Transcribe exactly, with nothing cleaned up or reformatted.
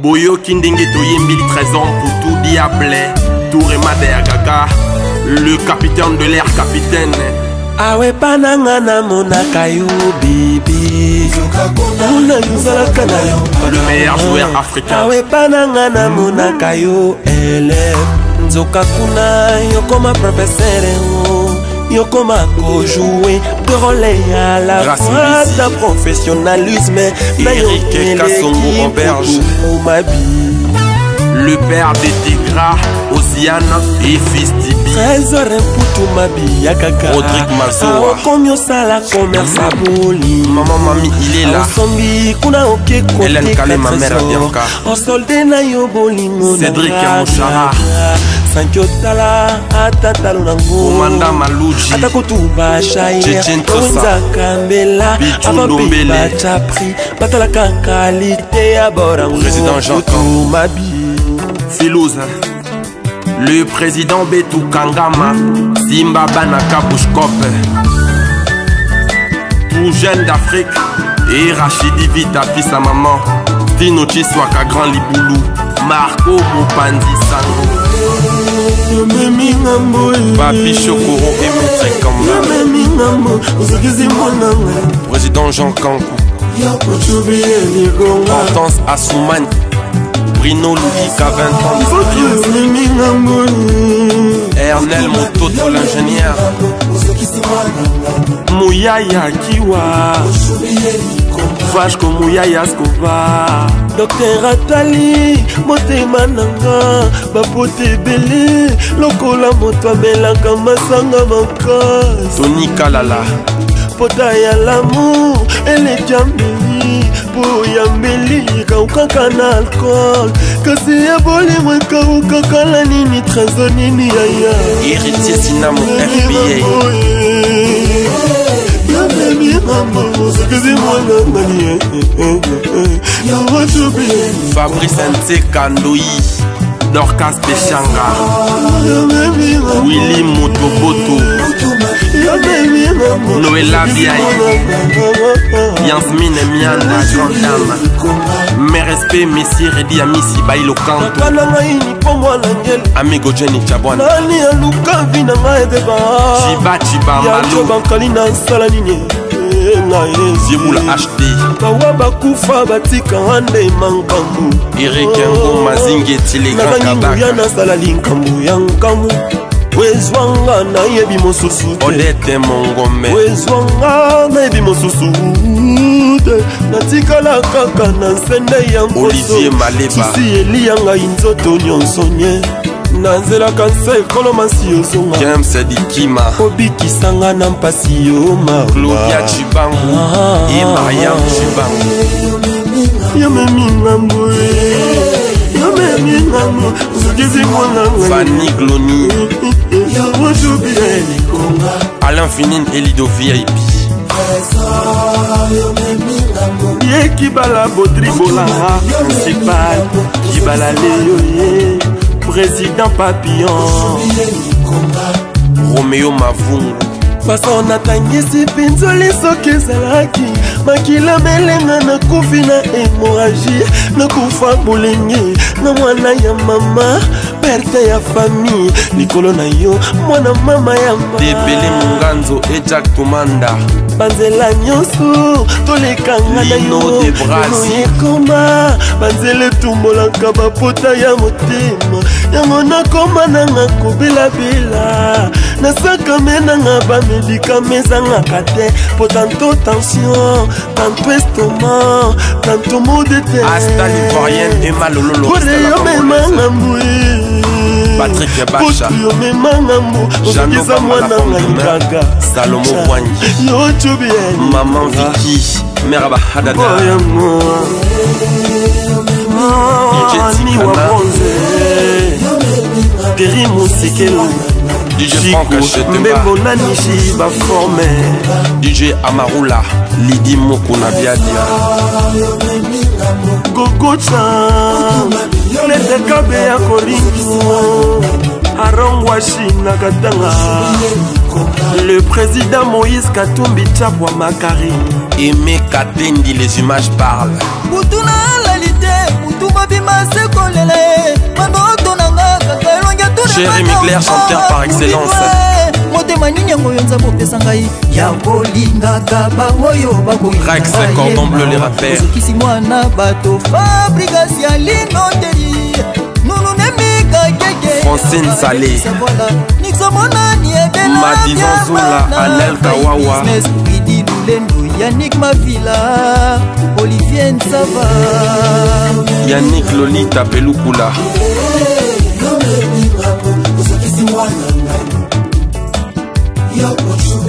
Boyo kindingi toyembili trésor pour tout diablé. Touré madère gaga, le capitaine de l'air capitaine. Awe pananga na monaka yo bibi. Una nzala kanayo. Le meilleur joueur africain. Awe pananga na monaka yo élève. Nzoka kuna yo koma professeur yo koma ko jouer relais à la fois d'un professionnalisme. Eric Kassongo Auberge, le père des Tigra, Oziana et fils d'Ibi. Trésor Poutou Mabi, Yakaka, Rodrigue Mazoa. Combien ça la commerce à Boli? Maman, mamie, il est là. Hélène Kalé, ma mère, Bianca. En soldé, Nayo Boli, Cédric Yamoshara. Sancho Tala, Atata Lunango. Omanda Malouji. Atakotuba Shaïa. Onza Kambela. Bichundombele. Batapri. Batalaka qualité à Borango. Président Jean-Claude Mabi. Filouze, le président Betou Kangama, Simba Banaka Bouchkop, tout jeune d'Afrique, et Rachidi Vita, fils à maman, Dino Chiswaka Grand Liboulou, Marco Mopandi Sango, Papi Chokoro et Moutre Kamba, président Jean Kankou, Hortense Assoumane. Bruno Ludic à vingt ans. Ernel Mototo l'ingénieur. Mouyaya Kiwa. Vachko Mouyaya Skova. Docteur Atali, Motema Nanga. Bapote Bele. Lokola Motwa Melaka Masanga Mankas. Tony Kalala. Potaya l'amour. Elle est Djambeli. Boyambeli. Kaka na alcool, kasi ya boli mweka ukaka la nini trazo nini ya ya Iritier Sinamu R B A Ya baby mama, kazi mwana mani ya watu bi Fabrice Nte Kandoi, Dorcas Peshanga Willy Motoboto, Ya baby mama, Noela Biayi Yansmine Mianda, Jordana mes respects, Messi, Redi, Amissi, Bailo, Kanto Amigo Jenny, Chabwana Chiba, Chiba, Malo Ziroula, H D Eric Yango, Mazingue, Tile, Grand Kabaka Wezwanga na yebi mosusu Odete Mongome Wezwanga na yebi mosusu Natikala kaka na nsende ya mposo Olivier Maleba Tisi eli yanga inzoto nyonsonye Nanzela kanse kolomansi yosonga James Edikima Obi kisanga na mpasi yoma Claudia Chibangu E Mariam Chibangu Yame minamboe Yame minamboe Fanny Gloni Alain Finine et Lido V I P Kibala Baudribolara principal Kibala Leoye président Papillon Roméo Mavung façon natangisi pinzoli soki zalaki makila melenga na kufina hémorragie na kufa bolengi na mwana ya mama perte ya famille likolo na yo mwana mama ya mama Debele Munganzo e Jack Tumanda banzela nyonso tolekanga na yo ekoma banzela etumbolaka bapota ya motema yango nakoma nanga kobelabela nasakame nanga bamedikame ezangaka te po tanto tension tanto estomac tanto maux de tête asta livoirienne ema lololoreyomemanga mbui Patrick Yabacha Jean-Noba Malafonga Salomon Wanyi Maman Vicky Meraba Hadada Djetini Kana Terry Mousikelo D J Franck Chetemba D J Amarula Lidi Mokona Biadia Gogo-chan Nete kabe ya koringo Arangwashi Nagadanga le président Moïse Katumbi Tchabwa Makari Aimé Katendi les images parlent Boutuna la lité Jérémy Claire, chanteur par excellence. Rax, cordon bleu, les rappeurs. Francine Salé, Madison Zola, Anel Kawawa, Yannick Mavila, Olivier Nsava, Yannick Lolita Pelukula. Yo,